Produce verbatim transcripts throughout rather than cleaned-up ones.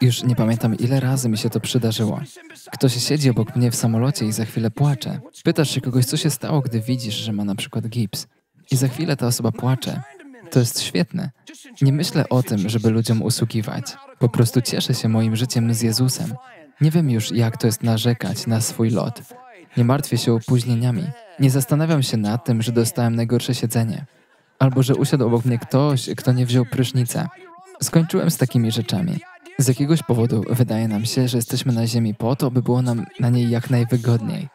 Już nie pamiętam, ile razy mi się to przydarzyło. Ktoś siedzi obok mnie w samolocie i za chwilę płacze. Pytasz się kogoś, co się stało, gdy widzisz, że ma na przykład gips. I za chwilę ta osoba płacze. To jest świetne. Nie myślę o tym, żeby ludziom usługiwać. Po prostu cieszę się moim życiem z Jezusem. Nie wiem już, jak to jest narzekać na swój lot. Nie martwię się opóźnieniami. Nie zastanawiam się nad tym, że dostałem najgorsze siedzenie. Albo że usiadł obok mnie ktoś, kto nie wziął prysznica. Skończyłem z takimi rzeczami. Z jakiegoś powodu wydaje nam się, że jesteśmy na ziemi po to, by było nam na niej jak najwygodniej.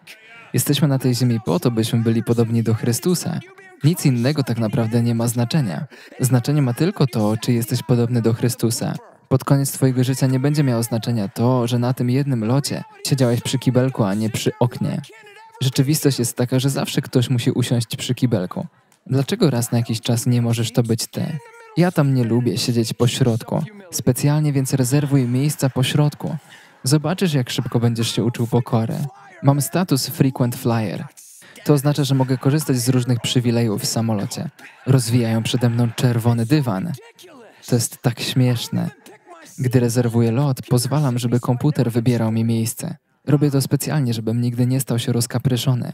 Jesteśmy na tej ziemi po to, byśmy byli podobni do Chrystusa. Nic innego tak naprawdę nie ma znaczenia. Znaczenie ma tylko to, czy jesteś podobny do Chrystusa. Pod koniec twojego życia nie będzie miało znaczenia to, że na tym jednym locie siedziałeś przy kibelku, a nie przy oknie. Rzeczywistość jest taka, że zawsze ktoś musi usiąść przy kibelku. Dlaczego raz na jakiś czas nie możesz to być ty? Ja tam nie lubię siedzieć po środku. Specjalnie więc rezerwuj miejsca po środku. Zobaczysz, jak szybko będziesz się uczył pokory. Mam status frequent flyer. To oznacza, że mogę korzystać z różnych przywilejów w samolocie. Rozwijają przede mną czerwony dywan. To jest tak śmieszne. Gdy rezerwuję lot, pozwalam, żeby komputer wybierał mi miejsce. Robię to specjalnie, żebym nigdy nie stał się rozkapryszony.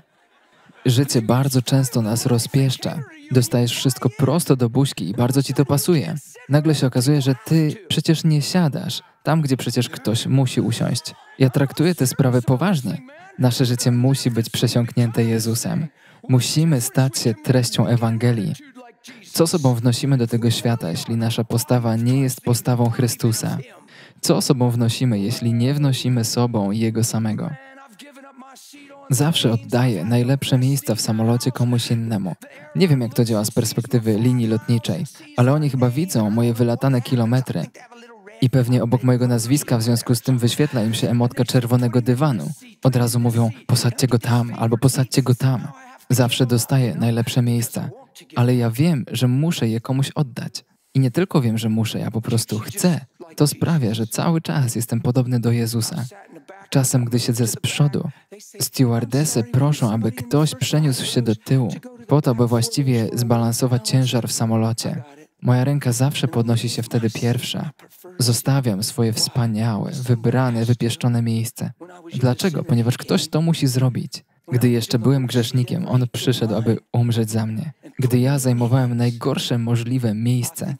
Życie bardzo często nas rozpieszcza. Dostajesz wszystko prosto do buźki i bardzo ci to pasuje. Nagle się okazuje, że ty przecież nie siadasz tam, gdzie przecież ktoś musi usiąść. Ja traktuję te sprawy poważnie. Nasze życie musi być przesiąknięte Jezusem. Musimy stać się treścią Ewangelii. Co sobą wnosimy do tego świata, jeśli nasza postawa nie jest postawą Chrystusa? Co sobą wnosimy, jeśli nie wnosimy sobą Jego samego? Zawsze oddaję najlepsze miejsca w samolocie komuś innemu. Nie wiem, jak to działa z perspektywy linii lotniczej, ale oni chyba widzą moje wylatane kilometry. I pewnie obok mojego nazwiska w związku z tym wyświetla im się emotka czerwonego dywanu. Od razu mówią, posadźcie go tam, albo posadźcie go tam. Zawsze dostaję najlepsze miejsca, ale ja wiem, że muszę je komuś oddać. I nie tylko wiem, że muszę, ja po prostu chcę. To sprawia, że cały czas jestem podobny do Jezusa. Czasem, gdy siedzę z przodu, stewardesy proszą, aby ktoś przeniósł się do tyłu, po to, by właściwie zbalansować ciężar w samolocie. Moja ręka zawsze podnosi się wtedy pierwsza. Zostawiam swoje wspaniałe, wybrane, wypieszczone miejsce. Dlaczego? Ponieważ ktoś to musi zrobić. Gdy jeszcze byłem grzesznikiem, On przyszedł, aby umrzeć za mnie. Gdy ja zajmowałem najgorsze możliwe miejsce,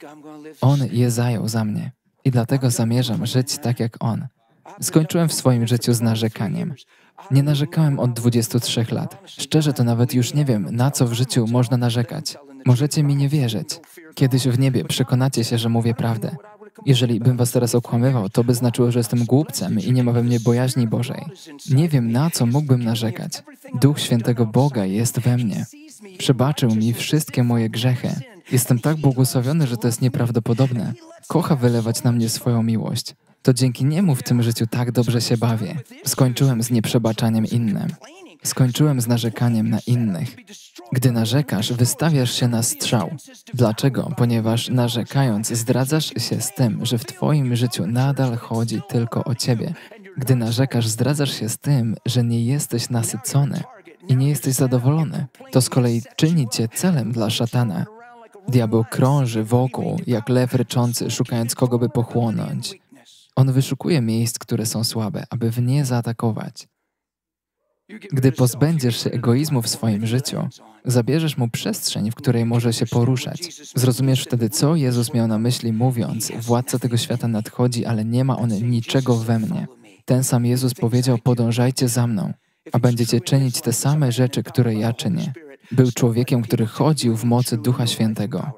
On je zajął za mnie. I dlatego zamierzam żyć tak jak On. Skończyłem w swoim życiu z narzekaniem. Nie narzekałem od dwudziestu trzech lat. Szczerze to nawet już nie wiem, na co w życiu można narzekać. Możecie mi nie wierzyć. Kiedyś w niebie przekonacie się, że mówię prawdę. Jeżeli bym was teraz okłamywał, to by znaczyło, że jestem głupcem i nie ma we mnie bojaźni Bożej. Nie wiem, na co mógłbym narzekać. Duch Świętego Boga jest we mnie. Przebaczył mi wszystkie moje grzechy. Jestem tak błogosławiony, że to jest nieprawdopodobne. Kocha wylewać na mnie swoją miłość. To dzięki Niemu w tym życiu tak dobrze się bawię. Skończyłem z nieprzebaczaniem innym. Skończyłem z narzekaniem na innych. Gdy narzekasz, wystawiasz się na strzał. Dlaczego? Ponieważ narzekając, zdradzasz się z tym, że w twoim życiu nadal chodzi tylko o ciebie. Gdy narzekasz, zdradzasz się z tym, że nie jesteś nasycony i nie jesteś zadowolony. To z kolei czyni cię celem dla szatana. Diabeł krąży wokół, jak lew ryczący, szukając kogo by pochłonąć. On wyszukuje miejsc, które są słabe, aby w nie zaatakować. Gdy pozbędziesz się egoizmu w swoim życiu, zabierzesz mu przestrzeń, w której może się poruszać. Zrozumiesz wtedy, co Jezus miał na myśli, mówiąc, władca tego świata nadchodzi, ale nie ma on niczego we mnie. Ten sam Jezus powiedział, podążajcie za mną, a będziecie czynić te same rzeczy, które ja czynię. Był człowiekiem, który chodził w mocy Ducha Świętego.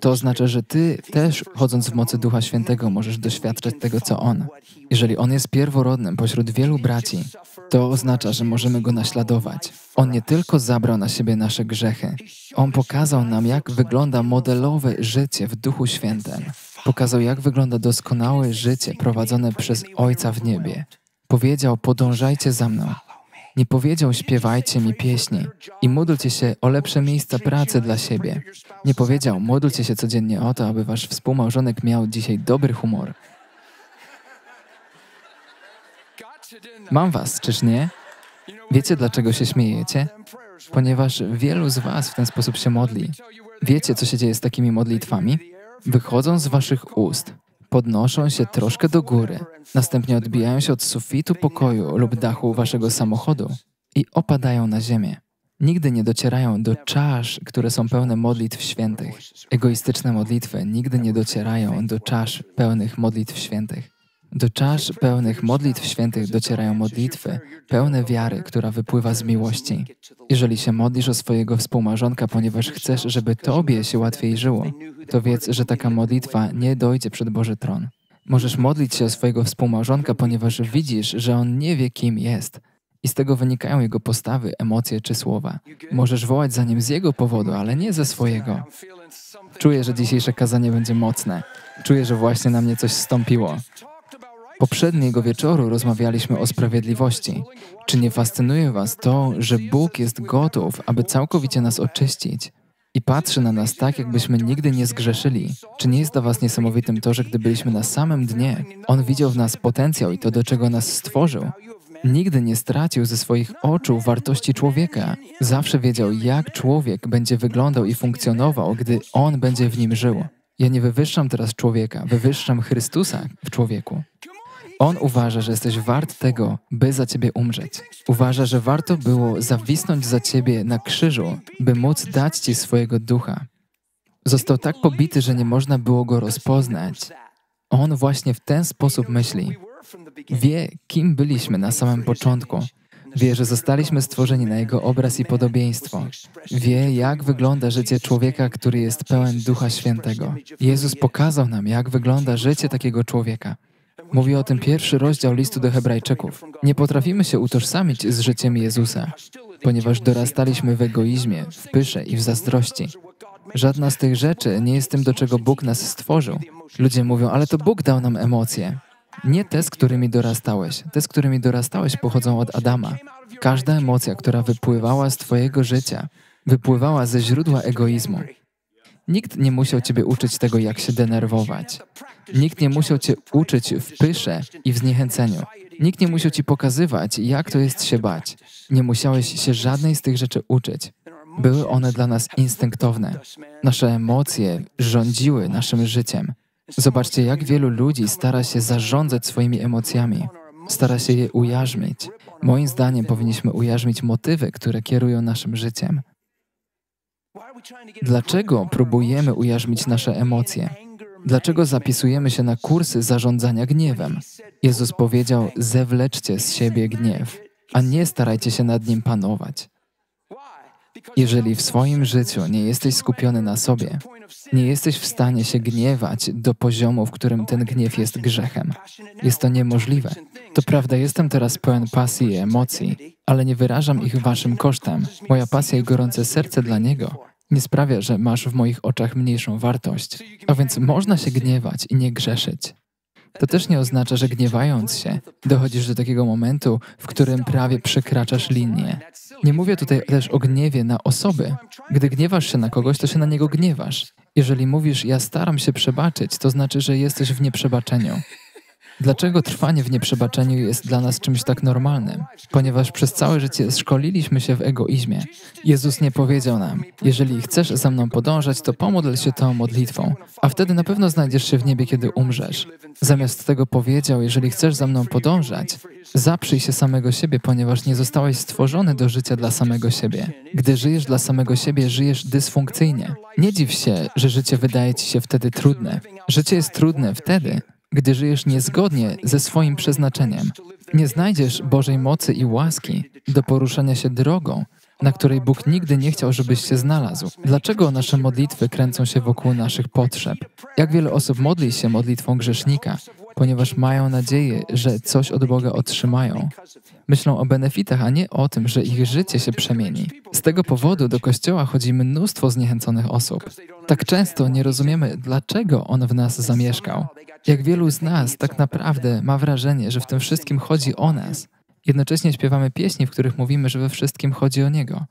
To oznacza, że ty też, chodząc w mocy Ducha Świętego, możesz doświadczać tego, co On. Jeżeli On jest pierworodnym pośród wielu braci, to oznacza, że możemy Go naśladować. On nie tylko zabrał na siebie nasze grzechy, On pokazał nam, jak wygląda modelowe życie w Duchu Świętym. Pokazał, jak wygląda doskonałe życie prowadzone przez Ojca w niebie. Powiedział, podążajcie za mną. Nie powiedział, śpiewajcie mi pieśni i módlcie się o lepsze miejsca pracy dla siebie. Nie powiedział, módlcie się codziennie o to, aby wasz współmałżonek miał dzisiaj dobry humor. Mam was, czyż nie? Wiecie, dlaczego się śmiejecie? Ponieważ wielu z was w ten sposób się modli. Wiecie, co się dzieje z takimi modlitwami? Wychodzą z waszych ust podnoszą się troszkę do góry, następnie odbijają się od sufitu pokoju lub dachu waszego samochodu i opadają na ziemię. Nigdy nie docierają do czasz, które są pełne modlitw świętych. Egoistyczne modlitwy nigdy nie docierają do czasz pełnych modlitw świętych. Do czasz pełnych modlitw świętych docierają modlitwy pełne wiary, która wypływa z miłości. Jeżeli się modlisz o swojego współmałżonka, ponieważ chcesz, żeby tobie się łatwiej żyło, to wiedz, że taka modlitwa nie dojdzie przed Boży tron. Możesz modlić się o swojego współmałżonka, ponieważ widzisz, że on nie wie, kim jest. I z tego wynikają jego postawy, emocje czy słowa. Możesz wołać za nim z jego powodu, ale nie ze swojego. Czuję, że dzisiejsze kazanie będzie mocne. Czuję, że właśnie na mnie coś zstąpiło. Poprzedniego wieczoru rozmawialiśmy o sprawiedliwości. Czy nie fascynuje was to, że Bóg jest gotów, aby całkowicie nas oczyścić i patrzy na nas tak, jakbyśmy nigdy nie zgrzeszyli? Czy nie jest dla was niesamowitym to, że gdy byliśmy na samym dnie, On widział w nas potencjał i to, do czego nas stworzył? Nigdy nie stracił ze swoich oczu wartości człowieka. Zawsze wiedział, jak człowiek będzie wyglądał i funkcjonował, gdy on będzie w nim żył. Ja nie wywyższam teraz człowieka, wywyższam Chrystusa w człowieku. On uważa, że jesteś wart tego, by za ciebie umrzeć. Uważa, że warto było zawisnąć za ciebie na krzyżu, by móc dać ci swojego ducha. Został tak pobity, że nie można było go rozpoznać. On właśnie w ten sposób myśli. Wie, kim byliśmy na samym początku. Wie, że zostaliśmy stworzeni na Jego obraz i podobieństwo. Wie, jak wygląda życie człowieka, który jest pełen Ducha Świętego. Jezus pokazał nam, jak wygląda życie takiego człowieka. Mówi o tym pierwszy rozdział listu do Hebrajczyków. Nie potrafimy się utożsamić z życiem Jezusa, ponieważ dorastaliśmy w egoizmie, w pysze i w zazdrości. Żadna z tych rzeczy nie jest tym, do czego Bóg nas stworzył. Ludzie mówią, ale to Bóg dał nam emocje. Nie te, z którymi dorastałeś. Te, z którymi dorastałeś, pochodzą od Adama. Każda emocja, która wypływała z twojego życia, wypływała ze źródła egoizmu. Nikt nie musiał ciebie uczyć tego, jak się denerwować. Nikt nie musiał cię uczyć w pysze i w zniechęceniu. Nikt nie musiał ci pokazywać, jak to jest się bać. Nie musiałeś się żadnej z tych rzeczy uczyć. Były one dla nas instynktowne. Nasze emocje rządziły naszym życiem. Zobaczcie, jak wielu ludzi stara się zarządzać swoimi emocjami. Stara się je ujarzmić. Moim zdaniem powinniśmy ujarzmić motywy, które kierują naszym życiem. Dlaczego próbujemy ujarzmić nasze emocje? Dlaczego zapisujemy się na kursy zarządzania gniewem? Jezus powiedział, zewleczcie z siebie gniew, a nie starajcie się nad nim panować. Jeżeli w swoim życiu nie jesteś skupiony na sobie, nie jesteś w stanie się gniewać do poziomu, w którym ten gniew jest grzechem. Jest to niemożliwe. To prawda, jestem teraz pełen pasji i emocji, ale nie wyrażam ich waszym kosztem. Moja pasja i gorące serce dla Niego nie sprawia, że masz w moich oczach mniejszą wartość. A więc można się gniewać i nie grzeszyć. To też nie oznacza, że gniewając się, dochodzisz do takiego momentu, w którym prawie przekraczasz linię. Nie mówię tutaj też o gniewie na osoby. Gdy gniewasz się na kogoś, to się na niego gniewasz. Jeżeli mówisz, ja staram się przebaczyć, to znaczy, że jesteś w nieprzebaczeniu. Dlaczego trwanie w nieprzebaczeniu jest dla nas czymś tak normalnym? Ponieważ przez całe życie szkoliliśmy się w egoizmie. Jezus nie powiedział nam, jeżeli chcesz za mną podążać, to pomódl się tą modlitwą, a wtedy na pewno znajdziesz się w niebie, kiedy umrzesz. Zamiast tego powiedział, jeżeli chcesz za mną podążać, zaprzyj się samego siebie, ponieważ nie zostałeś stworzony do życia dla samego siebie. Gdy żyjesz dla samego siebie, żyjesz dysfunkcyjnie. Nie dziw się, że życie wydaje ci się wtedy trudne. Życie jest trudne wtedy, gdy żyjesz niezgodnie ze swoim przeznaczeniem. Nie znajdziesz Bożej mocy i łaski do poruszania się drogą, na której Bóg nigdy nie chciał, żebyś się znalazł. Dlaczego nasze modlitwy kręcą się wokół naszych potrzeb? Jak wiele osób modli się modlitwą grzesznika, ponieważ mają nadzieję, że coś od Boga otrzymają. Myślą o benefitach, a nie o tym, że ich życie się przemieni. Z tego powodu do Kościoła chodzi mnóstwo zniechęconych osób. Tak często nie rozumiemy, dlaczego On w nas zamieszkał. Jak wielu z nas tak naprawdę ma wrażenie, że w tym wszystkim chodzi o nas. Jednocześnie śpiewamy pieśni, w których mówimy, że we wszystkim chodzi o Niego.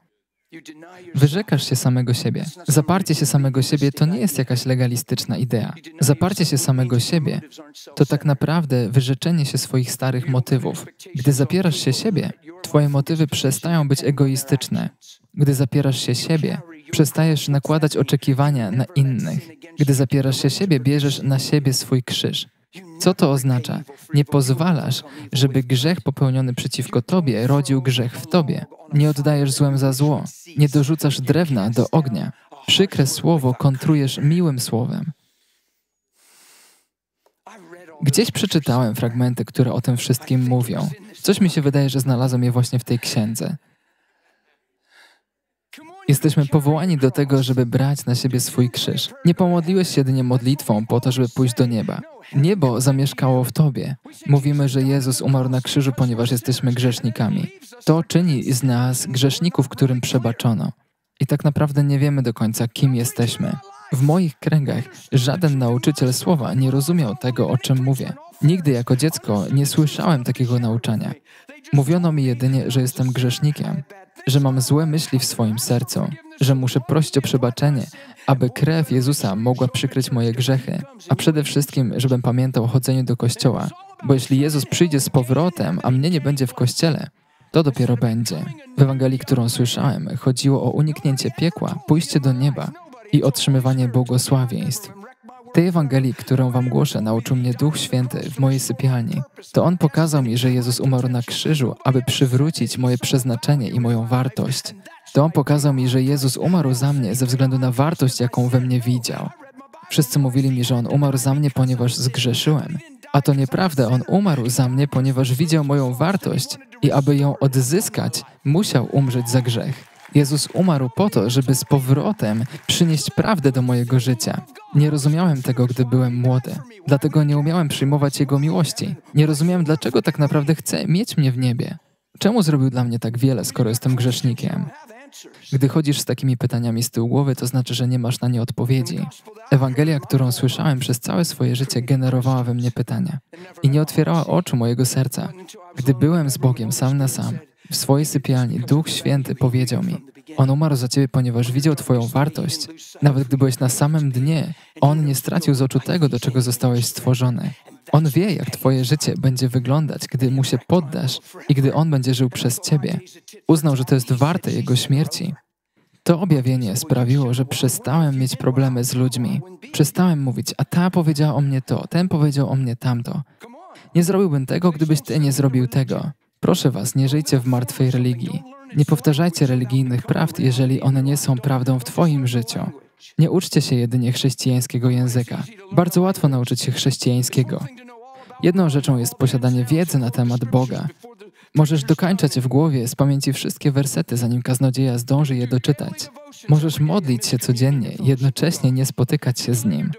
Wyrzekasz się samego siebie. Zaparcie się samego siebie to nie jest jakaś legalistyczna idea. Zaparcie się samego siebie to tak naprawdę wyrzeczenie się swoich starych motywów. Gdy zapierasz się siebie, twoje motywy przestają być egoistyczne. Gdy zapierasz się siebie, Przestajesz nakładać oczekiwania na innych. Gdy zapierasz się siebie, bierzesz na siebie swój krzyż. Co to oznacza? Nie pozwalasz, żeby grzech popełniony przeciwko tobie rodził grzech w tobie. Nie oddajesz złem za zło. Nie dorzucasz drewna do ognia. Przykre słowo kontrujesz miłym słowem. Gdzieś przeczytałem fragmenty, które o tym wszystkim mówią. Coś mi się wydaje, że znalazłem je właśnie w tej księdze. Jesteśmy powołani do tego, żeby brać na siebie swój krzyż. Nie pomodliłeś się jedynie modlitwą po to, żeby pójść do nieba. Niebo zamieszkało w tobie. Mówimy, że Jezus umarł na krzyżu, ponieważ jesteśmy grzesznikami. To czyni z nas grzeszników, którym przebaczono. I tak naprawdę nie wiemy do końca, kim jesteśmy. W moich kręgach żaden nauczyciel słowa nie rozumiał tego, o czym mówię. Nigdy jako dziecko nie słyszałem takiego nauczania. Mówiono mi jedynie, że jestem grzesznikiem, że mam złe myśli w swoim sercu, że muszę prosić o przebaczenie, aby krew Jezusa mogła przykryć moje grzechy, a przede wszystkim, żebym pamiętał o chodzeniu do kościoła, bo jeśli Jezus przyjdzie z powrotem, a mnie nie będzie w kościele, to dopiero będzie. W Ewangelii, którą słyszałem, chodziło o uniknięcie piekła, pójście do nieba i otrzymywanie błogosławieństw. Tej Ewangelii, którą wam głoszę, nauczył mnie Duch Święty w mojej sypialni. To On pokazał mi, że Jezus umarł na krzyżu, aby przywrócić moje przeznaczenie i moją wartość. To On pokazał mi, że Jezus umarł za mnie ze względu na wartość, jaką we mnie widział. Wszyscy mówili mi, że On umarł za mnie, ponieważ zgrzeszyłem. A to nieprawda, On umarł za mnie, ponieważ widział moją wartość i aby ją odzyskać, musiał umrzeć za grzech. Jezus umarł po to, żeby z powrotem przynieść prawdę do mojego życia. Nie rozumiałem tego, gdy byłem młody. Dlatego nie umiałem przyjmować Jego miłości. Nie rozumiałem, dlaczego tak naprawdę chce mieć mnie w niebie. Czemu zrobił dla mnie tak wiele, skoro jestem grzesznikiem? Gdy chodzisz z takimi pytaniami z tyłu głowy, to znaczy, że nie masz na nie odpowiedzi. Ewangelia, którą słyszałem przez całe swoje życie, generowała we mnie pytania i nie otwierała oczu mojego serca. Gdy byłem z Bogiem sam na sam, w swojej sypialni Duch Święty powiedział mi, On umarł za ciebie, ponieważ widział twoją wartość. Nawet gdy byłeś na samym dnie, On nie stracił z oczu tego, do czego zostałeś stworzony. On wie, jak twoje życie będzie wyglądać, gdy Mu się poddasz i gdy On będzie żył przez ciebie. Uznał, że to jest warte Jego śmierci. To objawienie sprawiło, że przestałem mieć problemy z ludźmi. Przestałem mówić, a ta powiedziała o mnie to, ten powiedział o mnie tamto. Nie zrobiłbym tego, gdybyś ty nie zrobił tego. Proszę was, nie żyjcie w martwej religii. Nie powtarzajcie religijnych prawd, jeżeli one nie są prawdą w twoim życiu. Nie uczcie się jedynie chrześcijańskiego języka. Bardzo łatwo nauczyć się chrześcijańskiego. Jedną rzeczą jest posiadanie wiedzy na temat Boga. Możesz dokańczać w głowie z pamięci wszystkie wersety, zanim kaznodzieja zdąży je doczytać. Możesz modlić się codziennie, jednocześnie nie spotykać się z Nim.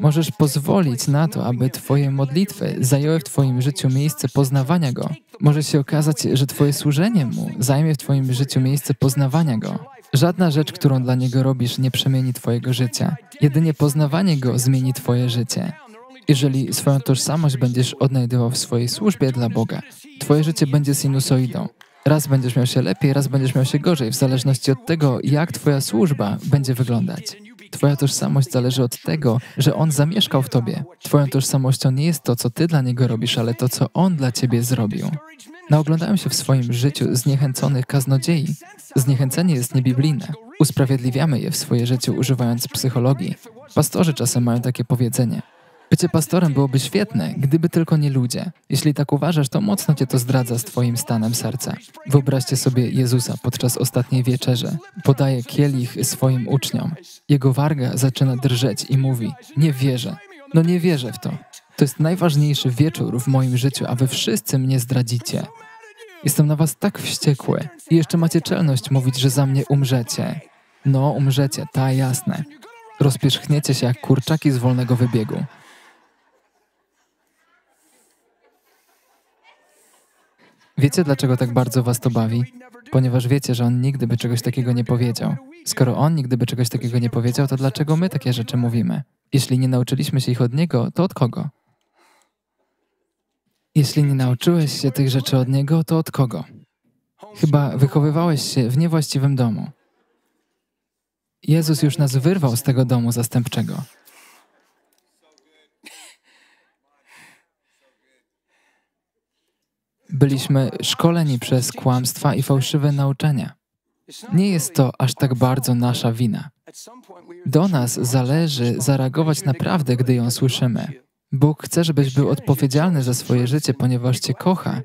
Możesz pozwolić na to, aby twoje modlitwy zajęły w twoim życiu miejsce poznawania Go. Może się okazać, że twoje służenie Mu zajmie w twoim życiu miejsce poznawania Go. Żadna rzecz, którą dla Niego robisz, nie przemieni twojego życia. Jedynie poznawanie Go zmieni twoje życie. Jeżeli swoją tożsamość będziesz odnajdywał w swojej służbie dla Boga, twoje życie będzie sinusoidą. Raz będziesz miał się lepiej, raz będziesz miał się gorzej, w zależności od tego, jak twoja służba będzie wyglądać. Twoja tożsamość zależy od tego, że On zamieszkał w tobie. Twoją tożsamością nie jest to, co ty dla Niego robisz, ale to, co On dla ciebie zrobił. Naoglądałem się w swoim życiu zniechęconych kaznodziei. Zniechęcenie jest niebiblijne. Usprawiedliwiamy je w swoje życiu, używając psychologii. Pastorzy czasem mają takie powiedzenie. Bycie pastorem byłoby świetne, gdyby tylko nie ludzie. Jeśli tak uważasz, to mocno cię to zdradza z twoim stanem serca. Wyobraźcie sobie Jezusa podczas ostatniej wieczerzy. Podaje kielich swoim uczniom. Jego warga zaczyna drżeć i mówi, nie wierzę. No nie wierzę w to. To jest najważniejszy wieczór w moim życiu, a wy wszyscy mnie zdradzicie. Jestem na was tak wściekły. I jeszcze macie czelność mówić, że za mnie umrzecie. No, umrzecie, ta jasne. Rozpierzchniecie się jak kurczaki z wolnego wybiegu. Wiecie, dlaczego tak bardzo was to bawi? Ponieważ wiecie, że On nigdy by czegoś takiego nie powiedział. Skoro On nigdy by czegoś takiego nie powiedział, to dlaczego my takie rzeczy mówimy? Jeśli nie nauczyliśmy się ich od Niego, to od kogo? Jeśli nie nauczyłeś się tych rzeczy od Niego, to od kogo? Chyba wychowywałeś się w niewłaściwym domu. Jezus już nas wyrwał z tego domu zastępczego. Byliśmy szkoleni przez kłamstwa i fałszywe nauczania. Nie jest to aż tak bardzo nasza wina. Do nas zależy zareagować na prawdę, gdy ją słyszymy. Bóg chce, żebyś był odpowiedzialny za swoje życie, ponieważ Cię kocha.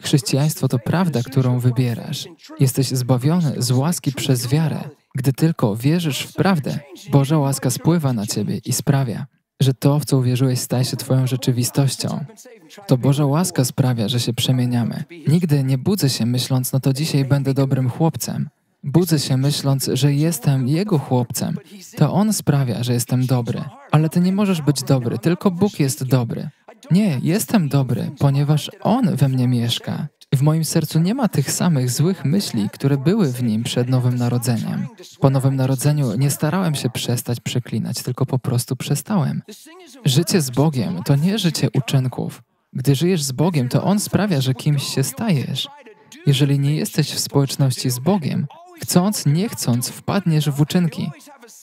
Chrześcijaństwo to prawda, którą wybierasz. Jesteś zbawiony z łaski przez wiarę. Gdy tylko wierzysz w prawdę, Boża łaska spływa na Ciebie i sprawia, że to, w co uwierzyłeś, staje się Twoją rzeczywistością. To Boża łaska sprawia, że się przemieniamy. Nigdy nie budzę się myśląc, no to dzisiaj będę dobrym chłopcem. Budzę się myśląc, że jestem Jego chłopcem. To On sprawia, że jestem dobry. Ale Ty nie możesz być dobry, tylko Bóg jest dobry. Nie, jestem dobry, ponieważ On we mnie mieszka. W moim sercu nie ma tych samych złych myśli, które były w nim przed Nowym Narodzeniem. Po Nowym Narodzeniu nie starałem się przestać przeklinać, tylko po prostu przestałem. Życie z Bogiem to nie życie uczynków. Gdy żyjesz z Bogiem, to On sprawia, że kimś się stajesz. Jeżeli nie jesteś w społeczności z Bogiem, chcąc, nie chcąc, wpadniesz w uczynki.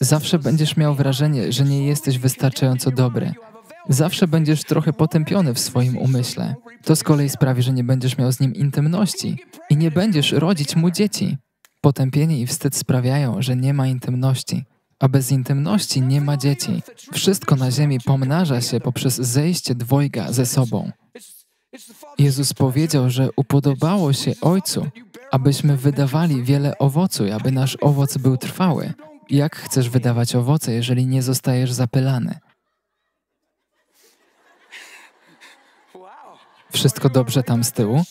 Zawsze będziesz miał wrażenie, że nie jesteś wystarczająco dobry. Zawsze będziesz trochę potępiony w swoim umyśle. To z kolei sprawi, że nie będziesz miał z Nim intymności i nie będziesz rodzić Mu dzieci. Potępienie i wstyd sprawiają, że nie ma intymności, a bez intymności nie ma dzieci. Wszystko na ziemi pomnaża się poprzez zejście dwojga ze sobą. Jezus powiedział, że upodobało się Ojcu, abyśmy wydawali wiele owocu, aby nasz owoc był trwały. Jak chcesz wydawać owoce, jeżeli nie zostajesz zapylany? Wszystko dobrze tam z tyłu?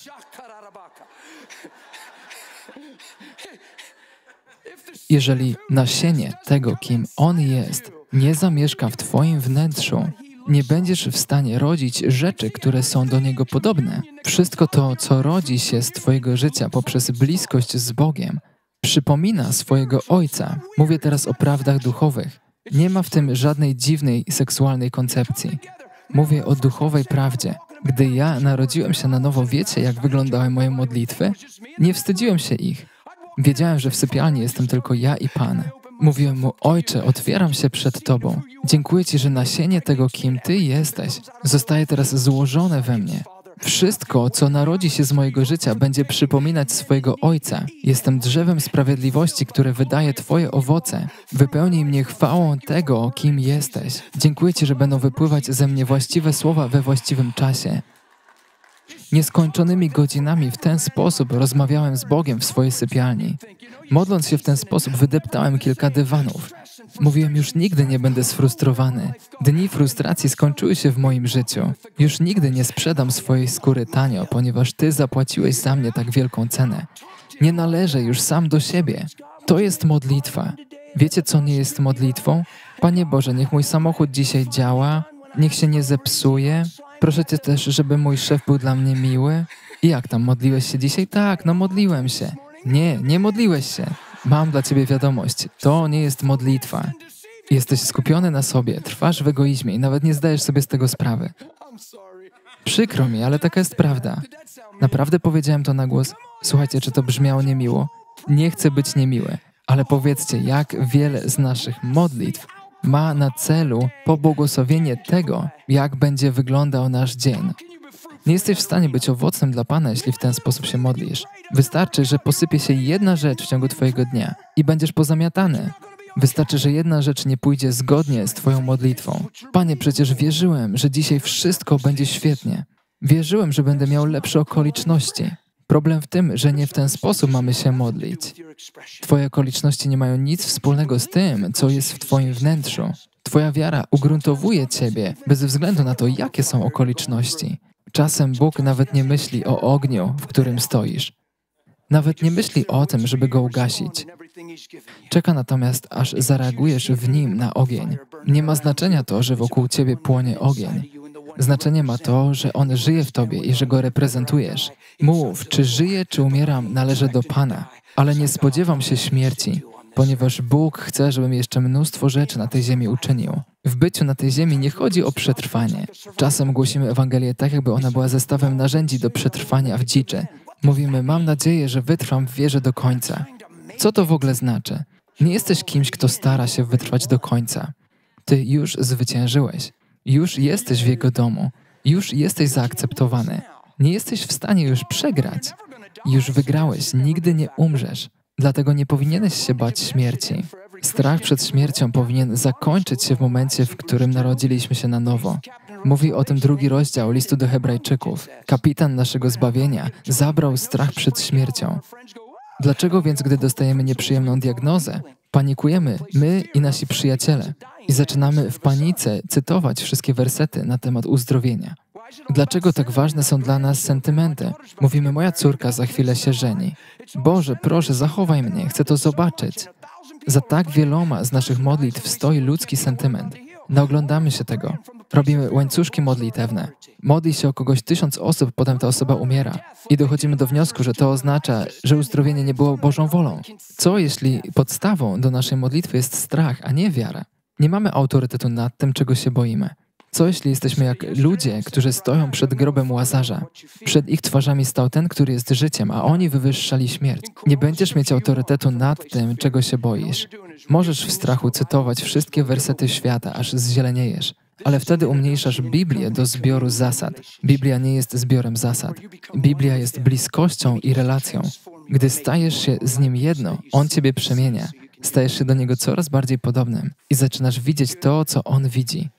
Jeżeli nasienie tego, kim On jest, nie zamieszka w Twoim wnętrzu, nie będziesz w stanie rodzić rzeczy, które są do Niego podobne. Wszystko to, co rodzi się z Twojego życia poprzez bliskość z Bogiem, przypomina swojego Ojca. Mówię teraz o prawdach duchowych. Nie ma w tym żadnej dziwnej, seksualnej koncepcji. Mówię o duchowej prawdzie. Gdy ja narodziłem się na nowo, wiecie, jak wyglądały moje modlitwy? Nie wstydziłem się ich. Wiedziałem, że w sypialni jestem tylko ja i Pan. Mówiłem Mu, Ojcze, otwieram się przed Tobą. Dziękuję Ci, że nasienie tego, kim Ty jesteś, zostaje teraz złożone we mnie. Wszystko, co narodzi się z mojego życia, będzie przypominać swojego Ojca. Jestem drzewem sprawiedliwości, które wydaje Twoje owoce. Wypełnij mnie chwałą tego, kim jesteś. Dziękuję Ci, że będą wypływać ze mnie właściwe słowa we właściwym czasie. Nieskończonymi godzinami w ten sposób rozmawiałem z Bogiem w swojej sypialni. Modląc się w ten sposób, wydeptałem kilka dywanów. Mówiłem, już nigdy nie będę sfrustrowany. Dni frustracji skończyły się w moim życiu. Już nigdy nie sprzedam swojej skóry tanio, ponieważ Ty zapłaciłeś za mnie tak wielką cenę. Nie należę już sam do siebie. To jest modlitwa. Wiecie, co nie jest modlitwą? Panie Boże, niech mój samochód dzisiaj działa, niech się nie zepsuje. Proszę Cię też, żeby mój szef był dla mnie miły. I jak tam, modliłeś się dzisiaj? Tak, no modliłem się. Nie, nie modliłeś się. Mam dla Ciebie wiadomość. To nie jest modlitwa. Jesteś skupiony na sobie, trwasz w egoizmie i nawet nie zdajesz sobie z tego sprawy. Przykro mi, ale taka jest prawda. Naprawdę powiedziałem to na głos? Słuchajcie, czy to brzmiało niemiło? Nie chcę być niemiły, ale powiedzcie, jak wiele z naszych modlitw ma na celu pobłogosławienie tego, jak będzie wyglądał nasz dzień. Nie jesteś w stanie być owocnym dla Pana, jeśli w ten sposób się modlisz. Wystarczy, że posypie się jedna rzecz w ciągu Twojego dnia i będziesz pozamiatany. Wystarczy, że jedna rzecz nie pójdzie zgodnie z Twoją modlitwą. Panie, przecież wierzyłem, że dzisiaj wszystko będzie świetnie. Wierzyłem, że będę miał lepsze okoliczności. Problem w tym, że nie w ten sposób mamy się modlić. Twoje okoliczności nie mają nic wspólnego z tym, co jest w Twoim wnętrzu. Twoja wiara ugruntowuje Ciebie bez względu na to, jakie są okoliczności. Czasem Bóg nawet nie myśli o ogniu, w którym stoisz. Nawet nie myśli o tym, żeby go ugasić. Czeka natomiast, aż zareagujesz w nim na ogień. Nie ma znaczenia to, że wokół Ciebie płonie ogień. Znaczenie ma to, że On żyje w Tobie i że Go reprezentujesz. Mów, czy żyję, czy umieram, należy do Pana, ale nie spodziewam się śmierci, ponieważ Bóg chce, żebym jeszcze mnóstwo rzeczy na tej ziemi uczynił. W byciu na tej ziemi nie chodzi o przetrwanie. Czasem głosimy Ewangelię tak, jakby ona była zestawem narzędzi do przetrwania w dziczy. Mówimy, mam nadzieję, że wytrwam w wierze do końca. Co to w ogóle znaczy? Nie jesteś kimś, kto stara się wytrwać do końca. Ty już zwyciężyłeś. Już jesteś w Jego domu. Już jesteś zaakceptowany. Nie jesteś w stanie już przegrać. Już wygrałeś. Nigdy nie umrzesz. Dlatego nie powinieneś się bać śmierci. Strach przed śmiercią powinien zakończyć się w momencie, w którym narodziliśmy się na nowo. Mówi o tym drugi rozdział listu do Hebrajczyków. Kapitan naszego zbawienia zabrał strach przed śmiercią. Dlaczego więc, gdy dostajemy nieprzyjemną diagnozę, panikujemy, my i nasi przyjaciele, i zaczynamy w panice cytować wszystkie wersety na temat uzdrowienia? Dlaczego tak ważne są dla nas sentymenty? Mówimy, moja córka za chwilę się żeni. Boże, proszę, zachowaj mnie, chcę to zobaczyć. Za tak wieloma z naszych modlitw stoi ludzki sentyment. Naoglądamy się tego. Robimy łańcuszki modlitewne. Modli się o kogoś tysiąc osób, potem ta osoba umiera. I dochodzimy do wniosku, że to oznacza, że uzdrowienie nie było Bożą wolą. Co jeśli podstawą do naszej modlitwy jest strach, a nie wiara? Nie mamy autorytetu nad tym, czego się boimy. Co jeśli jesteśmy jak ludzie, którzy stoją przed grobem Łazarza? Przed ich twarzami stał ten, który jest życiem, a oni wywyższali śmierć. Nie będziesz mieć autorytetu nad tym, czego się boisz. Możesz w strachu cytować wszystkie wersety świata, aż zzieleniejesz. Ale wtedy umniejszasz Biblię do zbioru zasad. Biblia nie jest zbiorem zasad. Biblia jest bliskością i relacją. Gdy stajesz się z Nim jedno, On Ciebie przemienia. Stajesz się do Niego coraz bardziej podobnym i zaczynasz widzieć to, co On widzi.